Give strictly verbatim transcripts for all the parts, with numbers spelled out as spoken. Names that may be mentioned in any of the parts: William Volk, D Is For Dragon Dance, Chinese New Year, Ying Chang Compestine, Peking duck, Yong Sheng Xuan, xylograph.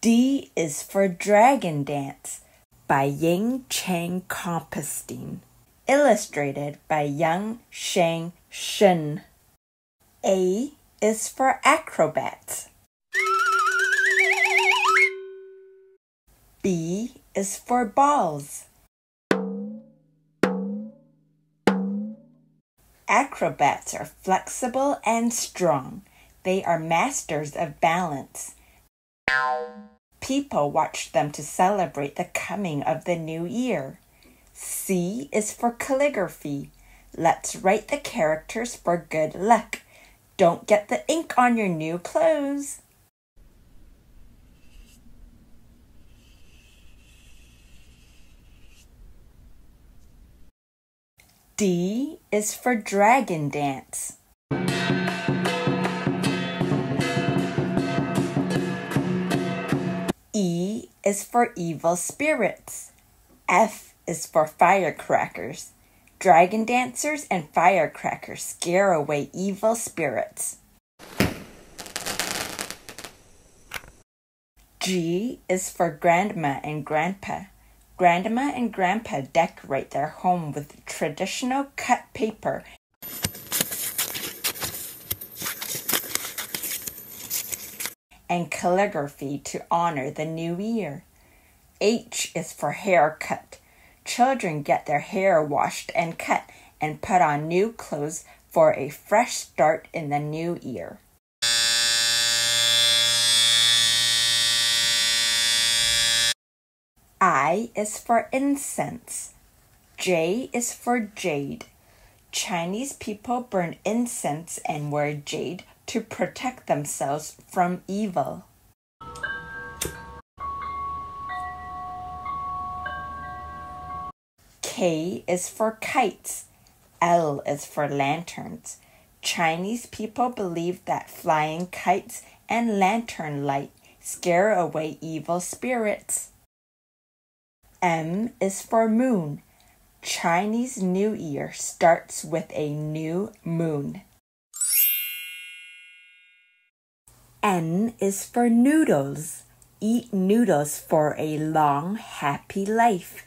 D is for Dragon Dance by Ying Chang Compestine, illustrated by Yong Sheng Xuan. A is for Acrobats. B is for Balls. Acrobats are flexible and strong. They are masters of balance. People watch them to celebrate the coming of the new year. C is for calligraphy. Let's write the characters for good luck. Don't get the ink on your new clothes. D is for Dragon Dance. E is for Evil Spirits. F is for Firecrackers. Dragon dancers and firecrackers scare away evil spirits. G is for Grandma and Grandpa. Grandma and Grandpa decorate their home with traditional cut paper and calligraphy to honor the new year. H is for haircut. Children get their hair washed and cut and put on new clothes for a fresh start in the new year. I is for incense. J is for jade. Chinese people burn incense and wear jade to protect themselves from evil. K is for kites. L is for lanterns. Chinese people believe that flying kites and lantern light scare away evil spirits. M is for moon. Chinese New Year starts with a new moon. N is for noodles. Eat noodles for a long, happy life.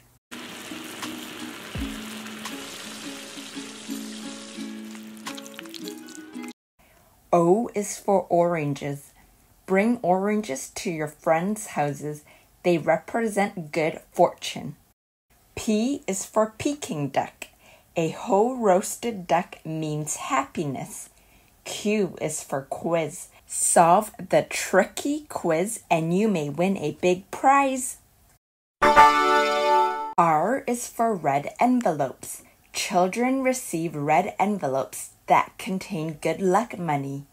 O is for oranges. Bring oranges to your friends' houses. They represent good fortune. P is for Peking duck. A whole roasted duck means happiness. Q is for quiz. Solve the tricky quiz and you may win a big prize. R is for red envelopes. Children receive red envelopes that contain good luck money.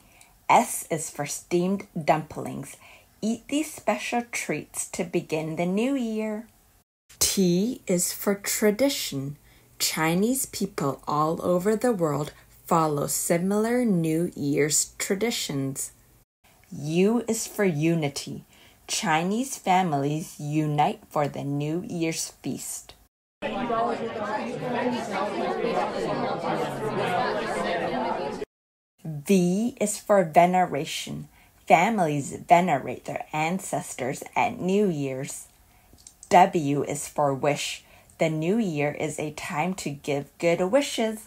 S is for steamed dumplings. Eat these special treats to begin the new year. T is for tradition. Chinese people all over the world follow similar New Year's traditions. U is for unity. Chinese families unite for the New Year's feast. V is for veneration. Families venerate their ancestors at New Year's. W is for wish. The new year is a time to give good wishes.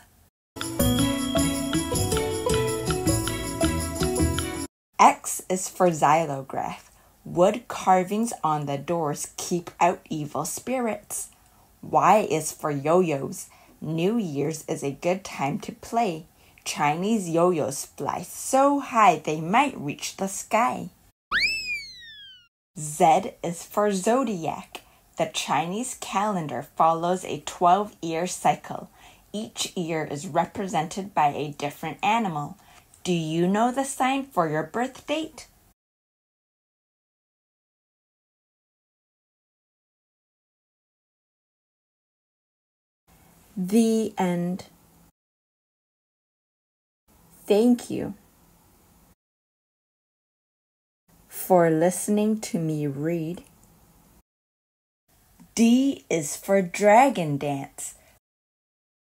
X is for xylograph. Wood carvings on the doors keep out evil spirits. Y is for yo-yos. New Year's is a good time to play. Chinese yo-yos fly so high they might reach the sky. Z is for zodiac. The Chinese calendar follows a twelve-year cycle. Each year is represented by a different animal. Do you know the sign for your birth date? The end. Thank you for listening to me read. D is for Dragon Dance